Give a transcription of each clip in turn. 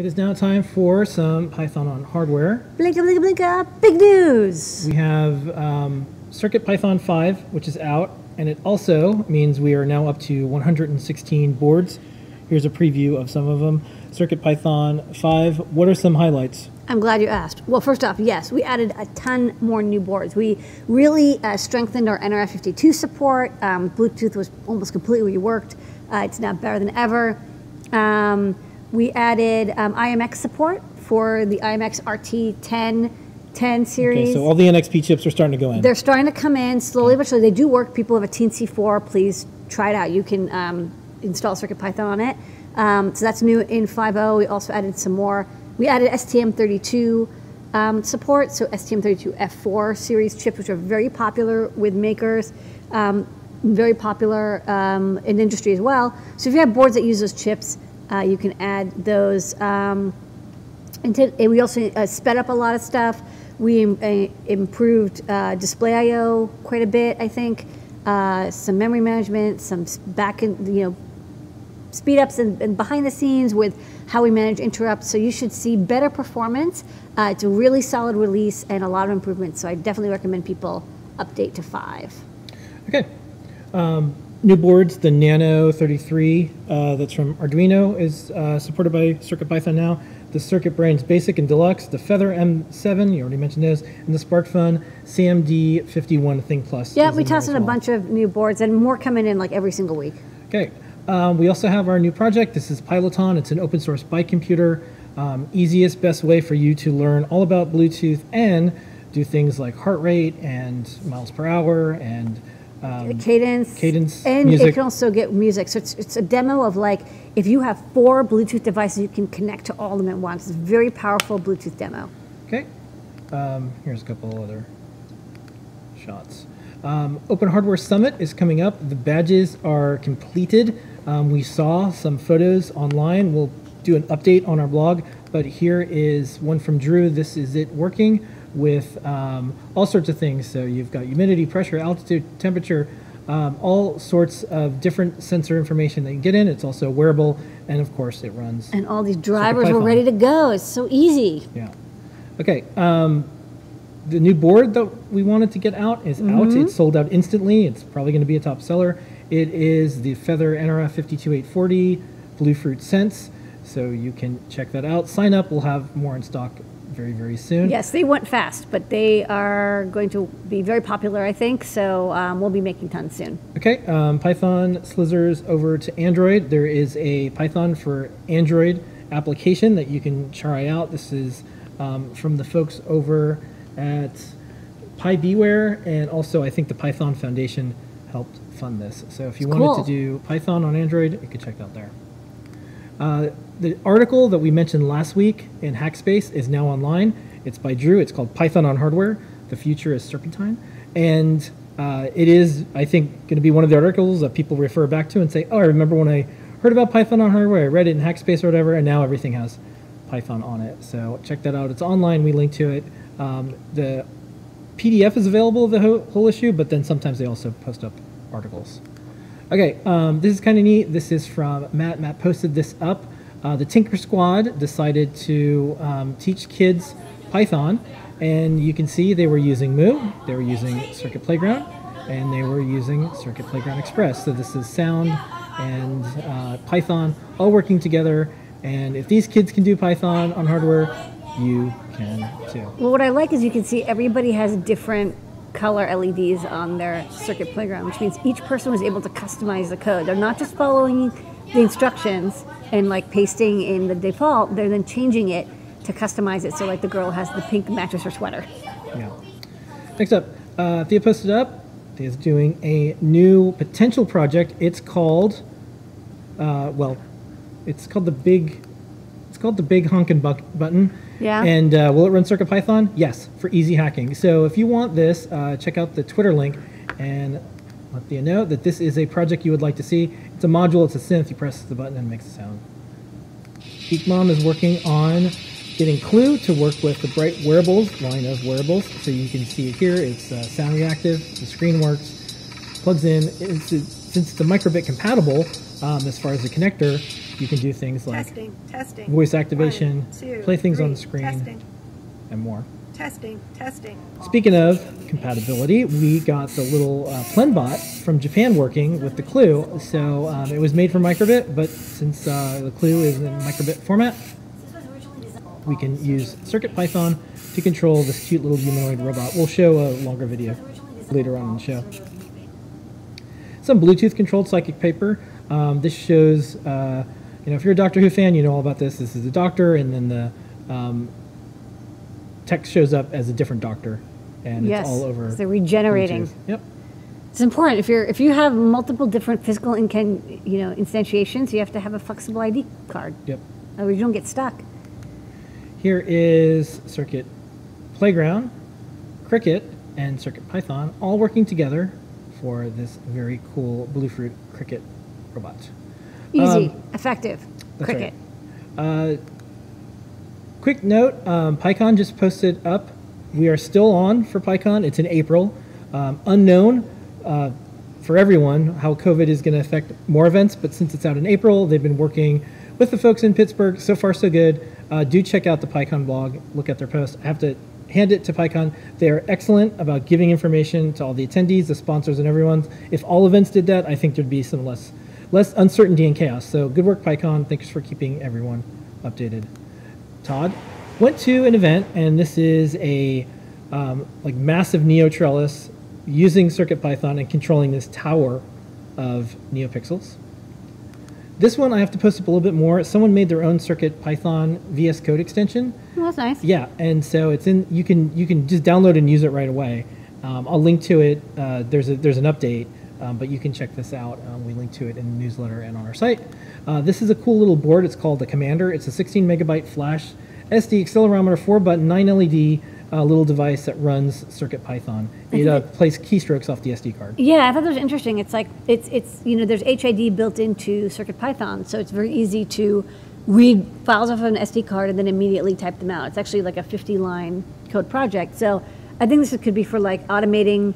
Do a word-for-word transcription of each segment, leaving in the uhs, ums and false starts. It is now time for some Python on hardware. Blinka, blinka, blinka, big news! We have um, CircuitPython five, which is out, and it also means we are now up to one hundred sixteen boards. Here's a preview of some of them. CircuitPython five, what are some highlights? I'm glad you asked. Well, first off, yes, we added a ton more new boards. We really uh, strengthened our N R F fifty-two support. Um, Bluetooth was almost completely reworked. Uh, it's now better than ever. Um, we added um, I M X support for the I M X R T ten series. Okay, so all the N X P chips are starting to go in. They're starting to come in slowly, but slowly. They do work. People have a Teensy four. Please try it out. You can um, install CircuitPython on it. Um, so that's new in five point oh. We also added some more. We added S T M thirty-two um, support, so S T M thirty-two F four series chips, which are very popular with makers, um, very popular um, in industry as well. So if you have boards that use those chips, uh, you can add those. Um, and we also uh, sped up a lot of stuff. We im uh, improved uh, display I O quite a bit, I think. Uh, some memory management, some back in, you know, speed ups and, and behind the scenes with how we manage interrupts. So you should see better performance. Uh, it's a really solid release and a lot of improvements. So I definitely recommend people update to five. Okay. Um, new boards, the Nano thirty-three uh, that's from Arduino is uh, supported by CircuitPython now. The Circuit Brain's Basic and Deluxe, the Feather M seven, you already mentioned those, and the SparkFun S A M D fifty-one Think Plus. Yeah, we tossed in a bunch of new boards and more coming in like every single week. Okay. Um, we also have our new project. This is Piloton. It's an open source bike computer. Um, easiest, best way for you to learn all about Bluetooth and do things like heart rate and miles per hour and um, cadence, cadence, and music. It can also get music. So it's, it's a demo of like, if you have four Bluetooth devices, you can connect to all of them at once. It's a very powerful Bluetooth demo. Okay. Um, here's a couple other shots. Um, Open Hardware Summit is coming up. The badges are completed. Um, we saw some photos online. We'll do an update on our blog, but here is one from Drew. This is it working with um, all sorts of things. So you've got humidity, pressure, altitude, temperature, um, all sorts of different sensor information that you can get in. It's also wearable, and of course it runs. And all these drivers were ready to go. It's so easy. Yeah. Okay. Um, the new board that we wanted to get out is mm-hmm. out. It's sold out instantly. It's probably going to be a top seller. It is the Feather N R F fifty-two eight forty Blue Fruit Sense, so you can check that out. Sign up. We'll have more in stock very, very soon. Yes, they went fast, but they are going to be very popular, I think, so um, we'll be making tons soon. Okay, um, Python slizzers over to Android. There is a Python for Android application that you can try out. This is um, from the folks over at PyBeware, and also I think the Python Foundation helped fund this. So if you it's wanted cool. to do Python on Android, you could check it out there. Uh, the article that we mentioned last week in Hackspace is now online. It's by Drew. It's called Python on Hardware. The Future is Serpentine. And uh, it is, I think, going to be one of the articles that people refer back to and say, oh, I remember when I heard about Python on hardware, I read it in Hackspace or whatever, and now everything has Python on it. So check that out. It's online. We link to it. Um, the P D F is available, the ho whole issue, but then sometimes they also post up articles. Okay, um, this is kind of neat. This is from Matt. Matt posted this up. Uh, the Tinker Squad decided to um, teach kids Python, and you can see they were using Mu, they were using Circuit Playground, and they were using Circuit Playground Express. So this is sound and uh, Python all working together, and if these kids can do Python on hardware, you can too. Well, what I like is you can see everybody has different color L E Ds on their Circuit Playground, which means each person was able to customize the code. They're not just following the instructions and like pasting in the default, they're then changing it to customize it. So like the girl has the pink mattress or sweater. Yeah. Next up, uh, Thea posted up. Thea's doing a new potential project. It's called, uh, well, it's called the Big, it's called the Big Honkin' Buck Button. Yeah. And uh, will it run CircuitPython? Yes, for easy hacking. So if you want this, uh, check out the Twitter link and let Thea know that this is a project you would like to see. It's a module, it's a synth, you press the button and it makes a sound. GeekMom is working on getting Clue to work with the Bright Wearables line of wearables. So you can see it here, it's uh, sound reactive, the screen works, plugs in. It's, it's, since it's a micro:bit compatible, Um, as far as the connector, you can do things like testing, testing, voice activation, one, two, play things three, on the screen, testing, and more. Testing, testing. Speaking of compatibility, we got the little uh, PlenBot from Japan working with the Clue. So um, it was made for micro:bit, but since uh, the Clue is in micro:bit format, we can use CircuitPython to control this cute little humanoid robot. We'll show a longer video later on in the show. Some Bluetooth-controlled psychic paper. Um, this shows, uh, you know, if you're a Doctor Who fan, you know all about this. This is the Doctor, and then the um, text shows up as a different Doctor, and yes, it's all over. Yes, they're regenerating. Bluetooth. Yep. It's important if you're if you have multiple different physical incan, you know, instantiations, you have to have a flexible I D card. Yep. Otherwise, you don't get stuck. Here is Circuit Playground, Cricut, and Circuit Python all working together for this very cool Blue Fruit Cricut robot. Easy, um, effective. That's Cricut. Right. Uh, Quick note, um, PyCon just posted up. We are still on for PyCon. It's in April. Um, unknown uh, for everyone how COVID is going to affect more events, but since it's out in April, they've been working with the folks in Pittsburgh. So far, so good. Uh, do check out the PyCon blog. Look at their post. I have to hand it to PyCon. They are excellent about giving information to all the attendees, the sponsors, and everyone. If all events did that, I think there'd be some less, less uncertainty and chaos. So good work, PyCon. Thanks for keeping everyone updated. Todd went to an event, and this is a um, like massive NeoTrellis using CircuitPython and controlling this tower of NeoPixels. This one I have to post up a little bit more. Someone made their own CircuitPython V S Code extension. Oh, that's nice. Yeah, and so it's in. You can you can just download and use it right away. Um, I'll link to it. Uh, there's a there's an update, um, but you can check this out. Um, we link to it in the newsletter and on our site. Uh, this is a cool little board. It's called the Commander. It's a sixteen megabyte flash S D accelerometer, four button, nine L E D uh, little device that runs CircuitPython. It uh, plays keystrokes off the S D card. Yeah, I thought that was interesting. It's like it's it's you know there's H I D built into CircuitPython, so it's very easy to read files off of an S D card and then immediately type them out. It's actually like a fifty line code project. So I think this could be for like automating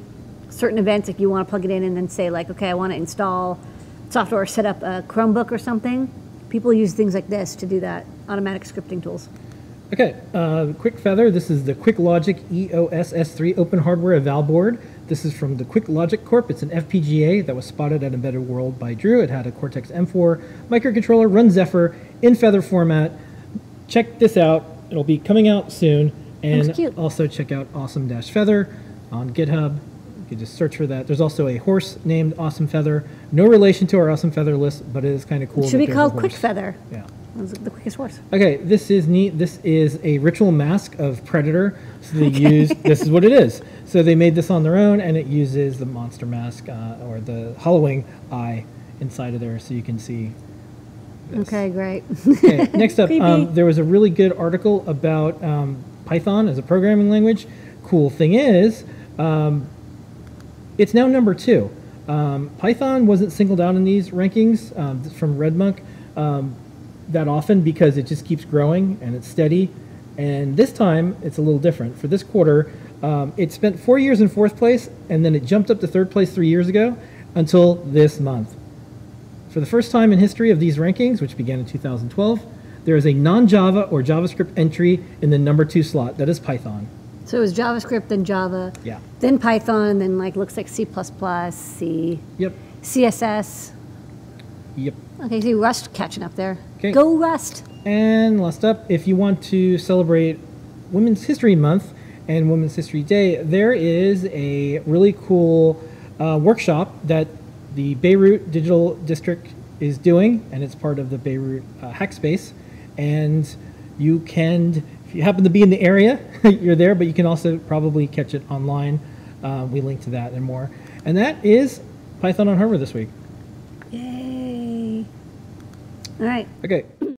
certain events. Like you want to plug it in and then say like, okay, I want to install software or set up a Chromebook or something. People use things like this to do that, automatic scripting tools. Okay, uh, Quick Feather. This is the QuickLogic E O S S three Open Hardware Eval Board. This is from the QuickLogic Corp. It's an F P G A that was spotted at Embedded World by Drew. It had a Cortex M four microcontroller, run Zephyr in Feather format. Check this out. It'll be coming out soon. And also check out Awesome Feather on GitHub. You can just search for that. There's also a horse named Awesome Feather. No relation to our Awesome Feather list, but it is kind of cool. It should be called Quick Feather. Yeah. The quickest horse. Okay, this is neat. This is a ritual mask of Predator. So they okay. use this is what it is. So they made this on their own, and it uses the monster mask uh, or the hollowing eye inside of there, so you can see. This. Okay, great. Okay, next up, um, there was a really good article about um, Python as a programming language. Cool thing is, um, it's now number two. Um, Python wasn't singled out in these rankings um, from Red Monk. Um, that often because it just keeps growing and it's steady, and this time it's a little different. For this quarter, um, it spent four years in fourth place, and then it jumped up to third place three years ago until this month. For the first time in history of these rankings, which began in two thousand twelve, there is a non-Java or JavaScript entry in the number two slot. That is Python. So it was JavaScript, then Java, yeah, then Python, then like looks like C plus plus, C, yep, C S S. Yep. Okay, see Rust catching up there. Okay. Go Rust! And last up, if you want to celebrate Women's History Month and Women's History Day, there is a really cool uh, workshop that the Beirut Digital District is doing, and it's part of the Beirut uh, Hackspace. And you can, if you happen to be in the area, you're there, but you can also probably catch it online. Uh, we link to that and more. And that is Python on Hardware this week. Yay! All right. Okay.